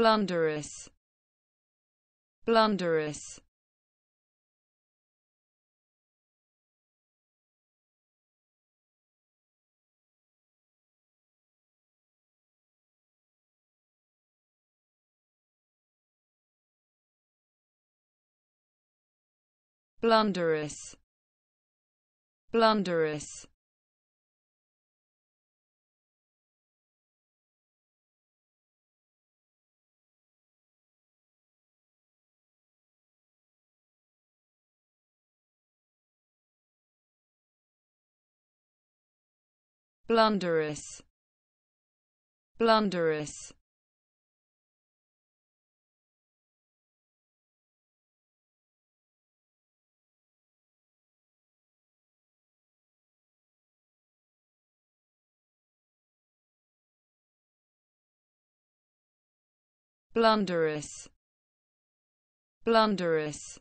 Blunderous, Blunderous. Blunderous, Blunderous. Blunderous, Blunderous. Blunderous, Blunderous.